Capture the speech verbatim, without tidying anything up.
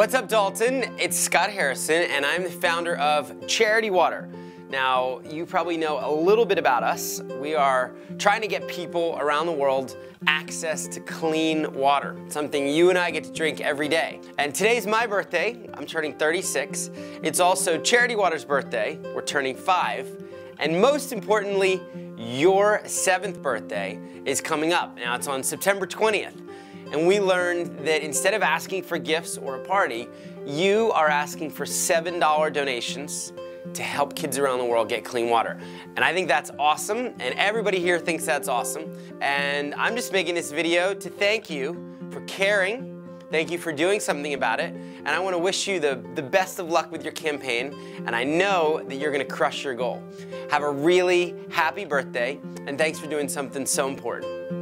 What's up, Dalton? It's Scott Harrison, and I'm the founder of Charity Water. Now, you probably know a little bit about us. We are trying to get people around the world access to clean water, something you and I get to drink every day. And today's my birthday. I'm turning thirty-six. It's also Charity Water's birthday. We're turning five. And most importantly, your seventh birthday is coming up. Now, it's on September twentieth. And we learned that instead of asking for gifts or a party, you are asking for seven dollar donations to help kids around the world get clean water. And I think that's awesome, and everybody here thinks that's awesome. And I'm just making this video to thank you for caring, thank you for doing something about it, and I want to wish you the, the best of luck with your campaign, and I know that you're going to crush your goal. Have a really happy birthday, and thanks for doing something so important.